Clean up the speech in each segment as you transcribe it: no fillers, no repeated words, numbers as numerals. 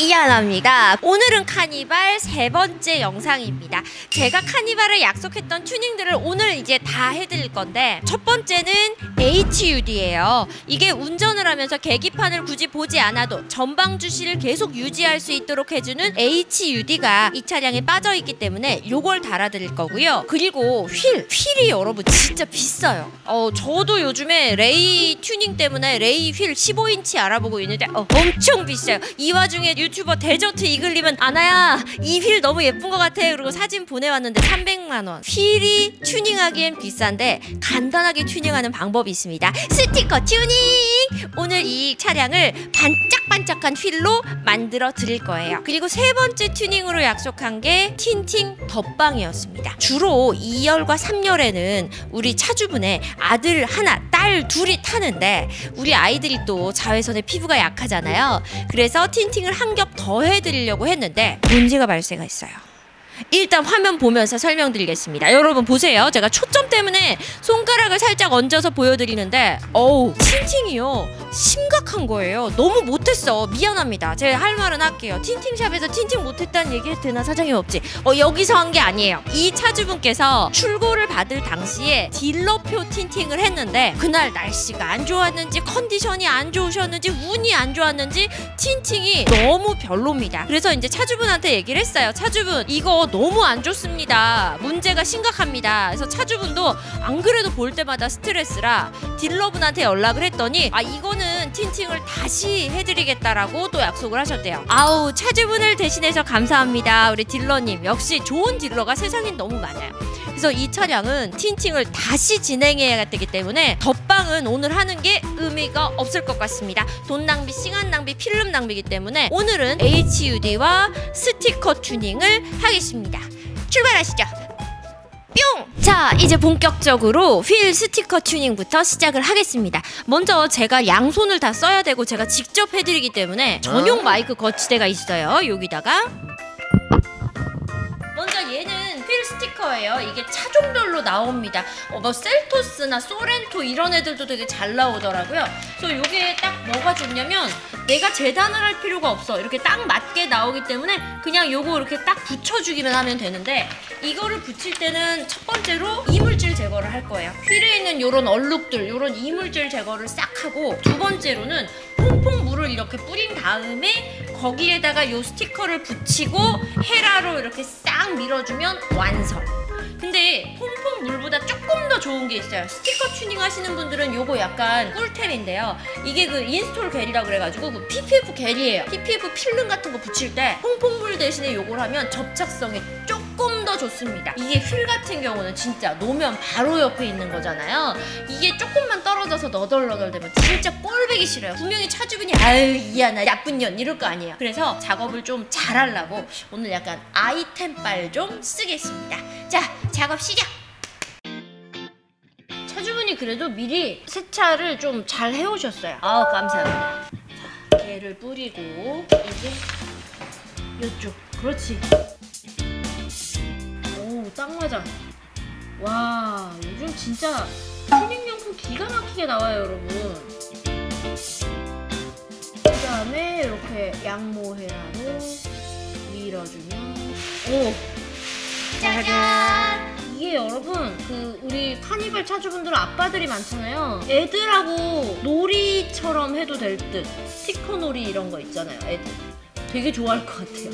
이하나입니다. 오늘은 카니발 세 번째 영상입니다. 제가 카니발을 약속했던 튜닝들을 오늘 이제 다 해드릴 건데, 첫 번째는 HUD예요. 이게 운전을 하면서 계기판을 굳이 보지 않아도 전방 주시를 계속 유지할 수 있도록 해주는 HUD가 이 차량에 빠져있기 때문에 요걸 달아드릴 거고요. 그리고 휠이 여러분 진짜 비싸요. 저도 요즘에 레이 튜닝 때문에 레이 휠 15인치 알아보고 있는데 엄청 비싸요. 이 와중에 유튜버 데저트 이글님은 아나야 이 휠 너무 예쁜 것 같아 그리고 사진 보내왔는데 300만원. 휠이 튜닝하기엔 비싼데 간단하게 튜닝하는 방법이 있습니다. 스티커 튜닝! 오늘 이 차량을 반짝반짝한 휠로 만들어 드릴 거예요. 그리고 세 번째 튜닝으로 약속한 게 틴팅 덧방이었습니다. 주로 2열과 3열에는 우리 차주분의 아들 하나, 딸 둘이 타는데 우리 아이들이 또 자외선에 피부가 약하잖아요. 그래서 틴팅을 한 겹 더 해드리려고 했는데 문제가 발생했어요. 일단 화면 보면서 설명드리겠습니다. 여러분 보세요. 제가 초점 때문에 손가락을 살짝 얹어서 보여드리는데 어우 틴팅이요 심각한 거예요. 너무 못했어. 미안합니다. 제가 할 말은 할게요. 틴팅샵에서 틴팅 못했다는 얘기 해도 되나 사장님 없지? 여기서 한 게 아니에요. 이 차주분께서 출고를 받을 당시에 딜러표 틴팅을 했는데 그날 날씨가 안 좋았는지 컨디션이 안 좋으셨는지 운이 안 좋았는지 틴팅이 너무 별로입니다. 그래서 이제 차주분한테 얘기를 했어요. 차주분 이거 너무 안 좋습니다. 문제가 심각합니다. 그래서 차주분도 안 그래도 볼 때마다 스트레스라 딜러분한테 연락을 했더니 이거는 틴팅을 다시 해드리겠다라고 또 약속을 하셨대요. 아우 차주분을 대신해서 감사합니다. 우리 딜러님 역시 좋은 딜러가 세상엔 너무 많아요. 그래서 이 차량은 틴팅을 다시 진행해야 되기 때문에 덧방은 오늘 하는 게 의미가 없을 것 같습니다. 돈 낭비, 시간 낭비, 필름 낭비이기 때문에 오늘은 HUD와 스티커 튜닝을 하겠습니다. 출발하시죠. 뿅! 자, 이제 본격적으로 휠 스티커 튜닝부터 시작을 하겠습니다. 먼저 제가 양손을 다 써야 되고 제가 직접 해드리기 때문에 전용 마이크 거치대가 있어요. 여기다가 먼저 얘는 휠 스티커예요. 이게 차종별로 나옵니다. 뭐 셀토스나 소렌토 이런 애들도 되게 잘 나오더라고요. 그래서 요게 딱 뭐가 좋냐면 내가 재단을 할 필요가 없어. 이렇게 딱 맞게 나오기 때문에 그냥 요거 이렇게 딱 붙여주기만 하면 되는데 이거를 붙일 때는 첫 번째로 이물질 제거를 할 거예요. 휠에 있는 요런 얼룩들, 요런 이물질 제거를 싹 하고 두 번째로는 퐁퐁 물을 이렇게 뿌린 다음에 거기에다가 요 스티커를 붙이고 헤라로 이렇게 싹 밀어주면 완성. 근데 폼폼 물보다 조금 더 좋은 게 있어요. 스티커 튜닝 하시는 분들은 요거 약간 꿀템인데요. 이게 그 인스톨 겔이라 그래가지고 그 PPF 겔이에요. PPF 필름 같은 거 붙일 때 폼폼 물 대신에 요걸 하면 접착성이 조금 더 좋습니다. 이게 휠 같은 경우는 진짜 노면 바로 옆에 있는 거잖아요. 이게 조금만 떨어져서 너덜너덜 되면 진짜 꼴보기 싫어요. 분명히 차주분이 아유 이하나 나쁜 년 이럴 거 아니에요. 그래서 작업을 좀 잘하려고 오늘 약간 아이템 빨 좀 쓰겠습니다. 자, 작업 시작! 차주분이 그래도 미리 세차를 좀 잘 해오셨어요. 아우 감사합니다. 자, 걔를 뿌리고 이제 이쪽, 그렇지. 오, 딱 맞아. 와, 요즘 진짜 튜닝용품 기가 막히게 나와요, 여러분. 그 다음에 이렇게 양모헤라로 밀어주면 오! 짜잔! 이게 여러분 그 우리 카니발 차주분들은 아빠들이 많잖아요. 애들하고 놀이처럼 해도 될 듯. 스티커 놀이 이런 거 있잖아요. 애들 되게 좋아할 것 같아요.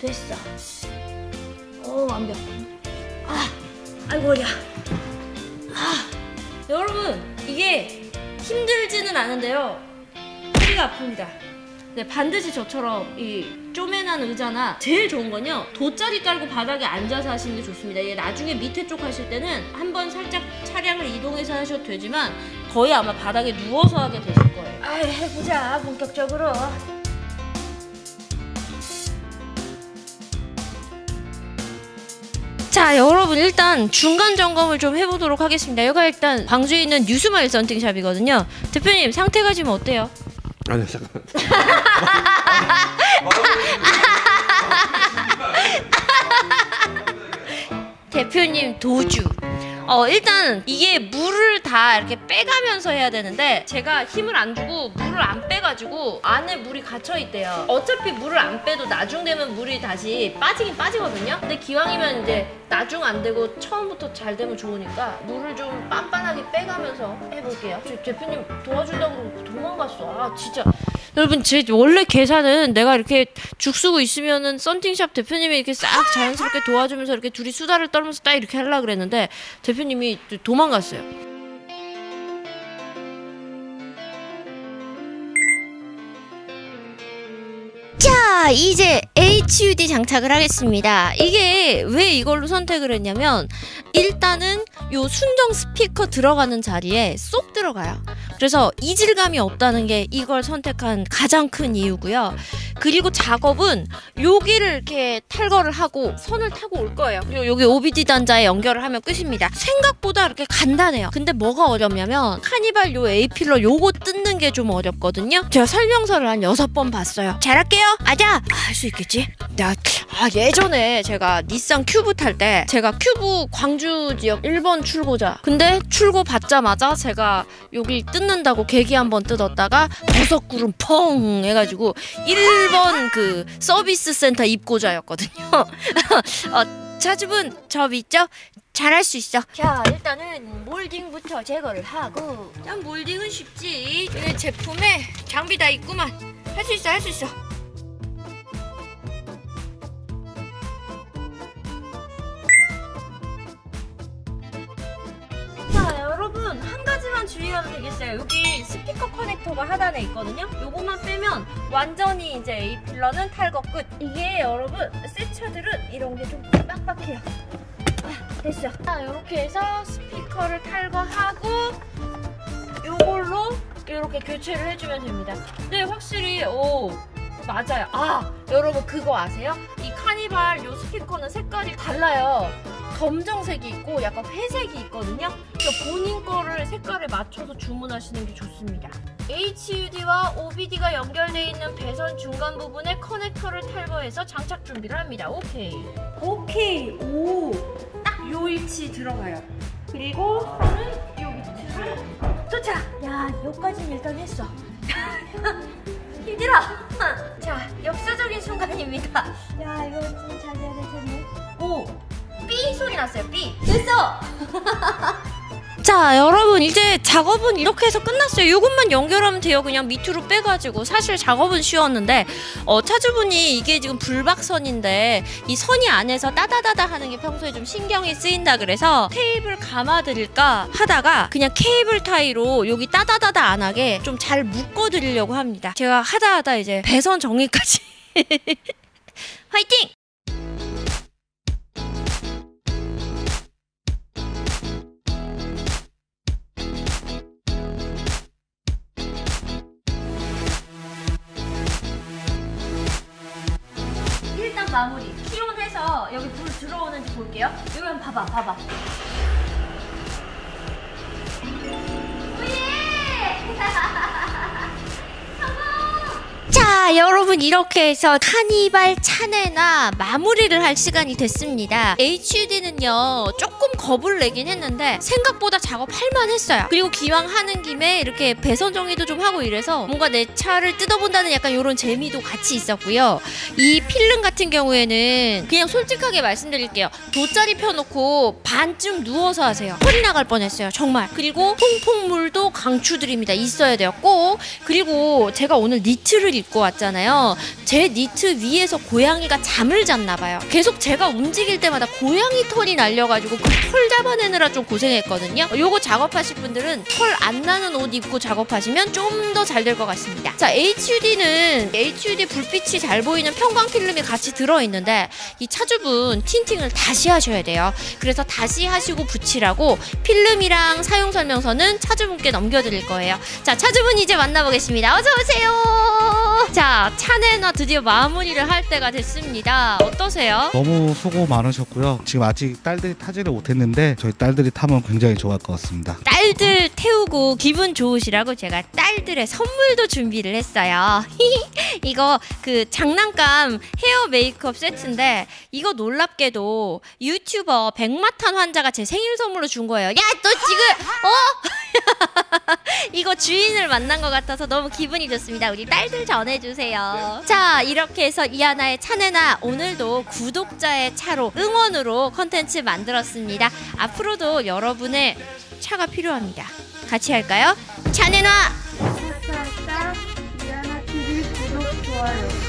됐어. 완벽. 아이고 어리야. 여러분 이게 힘들지는 않은데요. 허리가 아픕니다. 네, 반드시 저처럼 이 쪼매난 의자나 제일 좋은 건요 돗자리 깔고 바닥에 앉아서 하시는 게 좋습니다. 이게 나중에 밑에 쪽 하실 때는 한번 살짝 차량을 이동해서 하셔도 되지만 거의 아마 바닥에 누워서 하게 되실 거예요. 아이 해보자 본격적으로. 자 여러분 일단 중간 점검을 좀 해보도록 하겠습니다. 여기가 일단 광주에 있는 뉴스마일 썬팅샵이거든요. 대표님 상태가 지금 어때요? 아니 잠깐만. 대표님 도주. 일단 이게 물을 다 이렇게 빼가면서 해야 되는데 제가 힘을 안 주고 물을 안 빼가지고 안에 물이 갇혀있대요. 어차피 물을 안 빼도 나중 되면 물이 다시 빠지긴 빠지거든요. 근데 기왕이면 이제 나중 안 되고 처음부터 잘 되면 좋으니까 물을 좀 빤빤하게 빼가면서 해볼게요. 대표님 도와준다고 그러고 도망갔어. 아 진짜. 여러분 제 원래 계산은 내가 이렇게 죽 쓰고 있으면은 썬팅샵 대표님이 이렇게 싹 자연스럽게 도와주면서 이렇게 둘이 수다를 떨면서 딱 이렇게 하려고 그랬는데 대표님이 도망갔어요. 자, 이제 HUD 장착을 하겠습니다. 이게 왜 이걸로 선택을 했냐면 일단은 요 순정 스피커 들어가는 자리에 쏙 들어가요. 그래서 이질감이 없다는 게 이걸 선택한 가장 큰 이유고요. 그리고 작업은 여기를 이렇게 탈거를 하고 선을 타고 올 거예요. 그리고 여기 OBD 단자에 연결을 하면 끝입니다. 생각보다 이렇게 간단해요. 근데 뭐가 어렵냐면 카니발 요 A필러 요거 뜯는 게 좀 어렵거든요. 제가 설명서를 한 6번 봤어요. 잘할게요. 아자! 할 수 있겠지? 예전에 제가 닛산 큐브 탈 때 제가 큐브 광주 지역 1번 출고자, 근데 출고 받자마자 제가 여기 뜯는다고 계기 한번 뜯었다가 버섯구름 펑 해가지고 1번 그 서비스 센터 입고자였거든요. 차주분 저 믿죠? 잘할 수 있어. 자, 일단은 몰딩부터 제거를 하고. 난 몰딩은 쉽지. 여기 제품에 장비 다 있구만. 할 수 있어, 할 수 있어. 여러분 한 가지만 주의하면 되겠어요. 여기 스피커 커넥터가 하단에 있거든요. 요거만 빼면 완전히 이제 A 필러는 탈거 끝. 이게 여러분 새 차들은 이런 게 좀 빡빡해요. 아, 됐어. 자, 이렇게 해서 스피커를 탈거하고 요걸로 이렇게 교체를 해주면 됩니다. 근데 확실히 맞아요. 아 여러분 그거 아세요? 이 카니발 요 스피커는 색깔이 달라요. 검정색이 있고 약간 회색이 있거든요. 그래서 본인 거를 색깔에 맞춰서 주문하시는 게 좋습니다. HUD와 OBD가 연결되어 있는 배선 중간 부분에 커넥터를 탈거해서 장착 준비를 합니다. 오케이. 오케이. 오. 딱 요 위치 들어가요. 그리고 선은 요 위치를 도착! 야, 요까지는 일단 했어. 힘들어! 자, 역사적인 순간입니다. 야, 이거 좀 잘해야 될 텐데. 오! 삐 소리 났어요. 삐 됐어. 자 여러분 이제 작업은 이렇게 해서 끝났어요. 이것만 연결하면 돼요. 그냥 밑으로 빼가지고. 사실 작업은 쉬웠는데 차주분이 이게 지금 불박선인데 이 선이 안에서 따다다다 하는 게 평소에 좀 신경이 쓰인다 그래서 테이블 감아드릴까 하다가 그냥 케이블 타이로 여기 따다다다 안 하게 좀 잘 묶어드리려고 합니다. 제가 하다하다 이제 배선 정리까지. 화이팅! 마무리. 키온해서 여기 불 들어오는지 볼게요. 여기 한번 봐봐, 봐봐. 자, 여러분 이렇게 해서 카니발 차내나 마무리를 할 시간이 됐습니다. HUD는요 조금 겁을 내긴 했는데 생각보다 작업할 만했어요. 그리고 기왕 하는 김에 이렇게 배선 정리도 좀 하고 이래서 뭔가 내 차를 뜯어본다는 약간 이런 재미도 같이 있었고요. 이 필름 같은 경우에는 그냥 솔직하게 말씀드릴게요. 돗자리 펴놓고 반쯤 누워서 하세요. 허리 나갈 뻔했어요 정말. 그리고 통풍물도 강추드립니다. 있어야 돼요 꼭. 그리고 제가 오늘 니트를 입고 왔잖아요. 제 니트 위에서 고양이가 잠을 잤나봐요. 계속 제가 움직일 때마다 고양이 털이 날려가지고 그 털 잡아내느라 좀 고생했거든요. 요거 작업하실 분들은 털 안 나는 옷 입고 작업하시면 좀 더 잘 될 것 같습니다. 자, HUD는 HUD 불빛이 잘 보이는 편광 필름이 같이 들어있는데 이 차주분 틴팅을 다시 하셔야 돼요. 그래서 다시 하시고 붙이라고 필름이랑 사용 설명서는 차주분께 넘겨드릴 거예요. 자, 차주분 이제 만나보겠습니다. 어서 오세요. 자, 차내나 드디어 마무리를 할 때가 됐습니다. 어떠세요? 너무 수고 많으셨고요. 지금 아직 딸들이 타지를 못했는데 저희 딸들이 타면 굉장히 좋아할 것 같습니다. 딸들 태우고 기분 좋으시라고 제가 딸들의 선물도 준비를 했어요. 이거 그 장난감 헤어 메이크업 세트인데 이거 놀랍게도 유튜버 백마탄 환자가 제 생일 선물로 준 거예요. 야, 너 지금 어? 이거 주인을 만난 것 같아서 너무 기분이 좋습니다. 우리 딸들 전해주세요. 자, 이렇게 해서 이하나의 차내나 오늘도 구독자의 차로 응원으로 컨텐츠 만들었습니다. 앞으로도 여러분의 차가 필요합니다. 같이 할까요? 차내나! 이하나 TV 구독, 좋아요.